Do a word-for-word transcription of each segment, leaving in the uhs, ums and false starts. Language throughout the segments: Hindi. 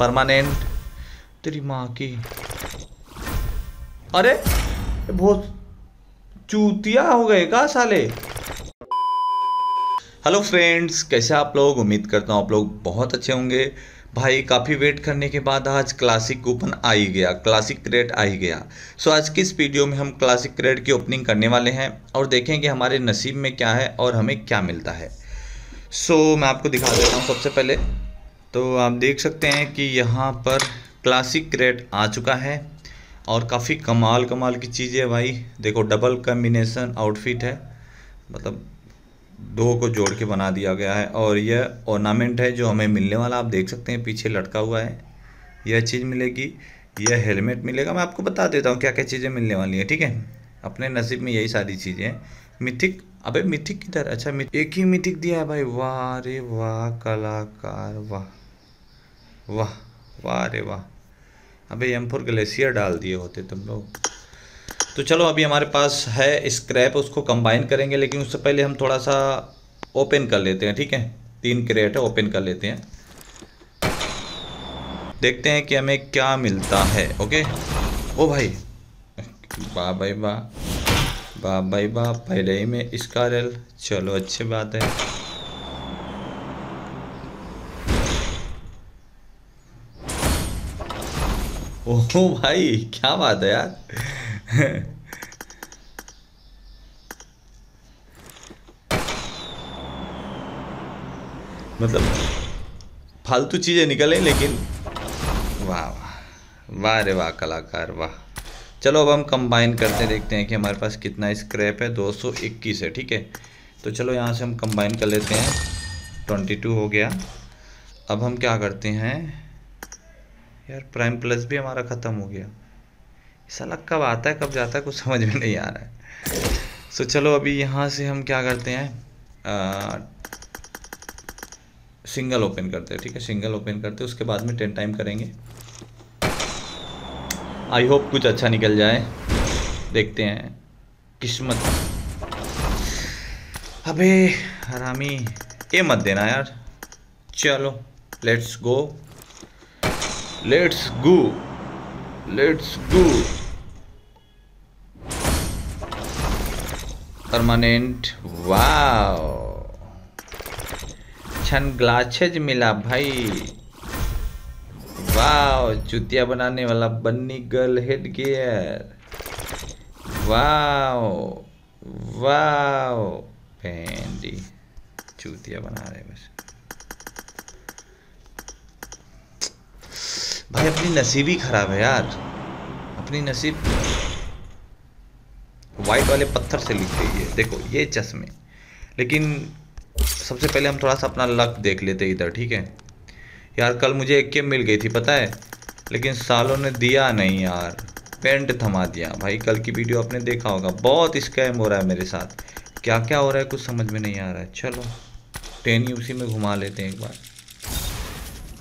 परमानेंट तेरी माँ की। अरे बहुत चूतिया हो गए का साले। हेलो फ्रेंड्स, कैसे आप लोग? उम्मीद करता हूँ आप लोग बहुत अच्छे होंगे। भाई काफ़ी वेट करने के बाद आज क्लासिक कूपन आ ही गया, क्लासिक क्रेट आ ही गया। सो आज की इस वीडियो में हम क्लासिक क्रेट की ओपनिंग करने वाले हैं और देखेंगे हमारे नसीब में क्या है और हमें क्या मिलता है। सो मैं आपको दिखा देता हूँ सबसे पहले। तो आप देख सकते हैं कि यहाँ पर क्लासिक क्रेट आ चुका है और काफ़ी कमाल कमाल की चीज़ें भाई। देखो डबल कम्बिनेशन आउटफिट है, मतलब दो को जोड़ के बना दिया गया है। और यह ऑर्नामेंट है जो हमें मिलने वाला, आप देख सकते हैं पीछे लटका हुआ है। यह चीज़ मिलेगी, यह हेलमेट मिलेगा। मैं आपको बता देता हूँ क्या क्या चीज़ें मिलने वाली हैं, ठीक है। अपने नसीब में यही सारी चीज़ें हैं। मिथिक, अबे मिथिक किधर? अच्छा एक ही मिथिक दिया है भाई। वाह रे वाह कलाकार, वाह वाह वाह रे वाह। अबे एम फोर ग्लेशियर डाल दिए होते तुम लोग। तो चलो अभी हमारे पास है स्क्रैप, उसको कंबाइन करेंगे, लेकिन उससे पहले हम थोड़ा सा ओपन कर लेते हैं, ठीक है। तीन क्रेट है, ओपन कर लेते हैं, देखते हैं कि हमें क्या मिलता है। ओके। ओ भाई वाह भाई वाह वाह भाई वाह, पहले ही में इसका रेल। चलो अच्छी बात है। ओहो भाई क्या बात है यार। मतलब फालतू चीजें निकले, लेकिन वाह वाह वाह रे वाह कलाकार वाह। चलो अब हम कंबाइन करते देखते हैं कि हमारे पास कितना स्क्रैप है। दो सौ इक्कीस है, ठीक है। तो चलो यहाँ से हम कंबाइन कर लेते हैं। बाईस हो गया। अब हम क्या करते हैं यार, प्राइम प्लस भी हमारा ख़त्म हो गया। साला कब आता है कब जाता है कुछ समझ में नहीं आ रहा है। सो चलो अभी यहाँ से हम क्या करते हैं, आ, सिंगल ओपन करते हैं, ठीक है। सिंगल ओपन करते हैं, उसके बाद में टेन टाइम करेंगे। आई होप कुछ अच्छा निकल जाए, देखते हैं किस्मत। अबे हरामी ये मत देना यार। चलो let's go let's go let's go. Permanent wow, छन ग्लासेज मिला भाई। वाह चुतिया बनाने वाला बन्नी गर्ल हेड गियर। वाह वाह पेंडी चुतिया बना रहे बस भाई। अपनी नसीब ही खराब है यार, अपनी नसीब वाइट वाले पत्थर से लिख गई है। देखो ये चश्मे, लेकिन सबसे पहले हम थोड़ा सा अपना लक देख लेते इधर, ठीक है। यार कल मुझे एक के मिल गई थी पता है, लेकिन सालों ने दिया नहीं यार, पेंट थमा दिया भाई। कल की वीडियो आपने देखा होगा, बहुत स्कैम हो रहा है मेरे साथ। क्या क्या हो रहा है कुछ समझ में नहीं आ रहा है। चलो टेन ही उसी में घुमा लेते हैं एक बार।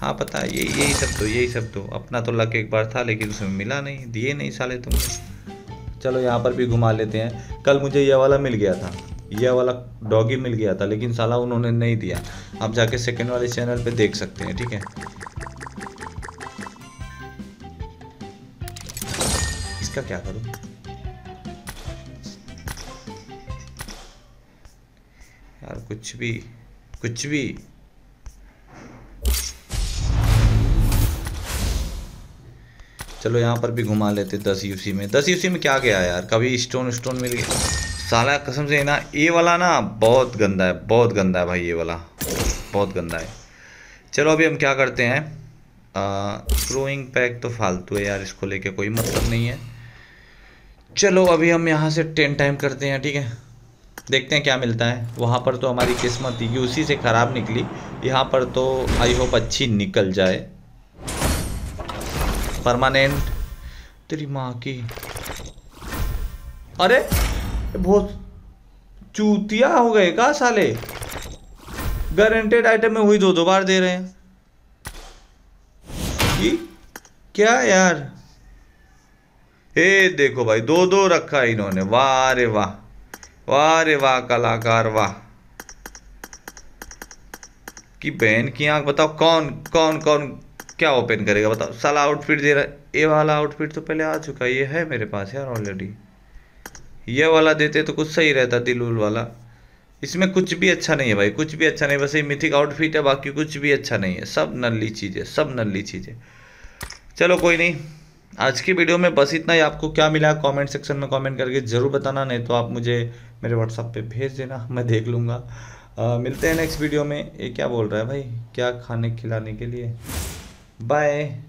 हाँ पता है, ये यही सब तो यही सब तो अपना तो लक एक बार था, लेकिन उसमें मिला नहीं, दिए नहीं साले तुमने। चलो यहाँ पर भी घुमा लेते हैं। कल मुझे यह वाला मिल गया था, यह वाला डॉगी मिल गया था, लेकिन साला उन्होंने नहीं दिया। आप जाके सेकंड वाले चैनल पे देख सकते हैं, ठीक है। इसका क्या करूं? यार कुछ भी कुछ भी। चलो यहाँ पर भी घुमा लेते। दस यूसी में दस यूसी में क्या गया यार? कभी स्टोन स्टोन मिल गया साला, कसम से ना। ये वाला ना बहुत गंदा है, बहुत गंदा है भाई, ये वाला बहुत गंदा है। चलो अभी हम क्या करते हैं, ग्रोइंग पैक तो फालतू है यार, इसको लेके कोई मतलब नहीं है। चलो अभी हम यहाँ से टेन टाइम करते हैं, ठीक है। देखते हैं क्या मिलता है। वहाँ पर तो हमारी किस्मत यूसी से ख़राब निकली, यहाँ पर तो आई होप अच्छी निकल जाए। परमानेंट तेरी माँ की। अरे बहुत चूतिया हो गए का साले। गारंटेड आइटम में वही दो दो बार दे रहे हैं ये क्या यार। ए देखो भाई दो दो रखा है इन्होंने। वाह रे वाह वाह रे वाह कलाकार वाह की बहन की आंख। बताओ कौन कौन कौन क्या ओपन करेगा बताओ। साला आउटफिट दे रहा है, ये वाला आउटफिट तो पहले आ चुका, ये है मेरे पास यार ऑलरेडी। ये वाला देते तो कुछ सही रहता, दिलूल वाला। इसमें कुछ भी अच्छा नहीं है भाई, कुछ भी अच्छा नहीं, बस ये मिथिक आउटफिट है, बाकी कुछ भी अच्छा नहीं है। सब नल्ली चीज़ें, सब नल्ली चीज़ें। चलो कोई नहीं, आज की वीडियो में बस इतना ही। आपको क्या मिला कमेंट सेक्शन में कमेंट करके ज़रूर बताना, नहीं तो आप मुझे मेरे व्हाट्सएप पे भेज देना, मैं देख लूँगा। मिलते हैं नेक्स्ट वीडियो में। ये क्या बोल रहा है भाई, क्या खाने खिलाने के लिए, बाय।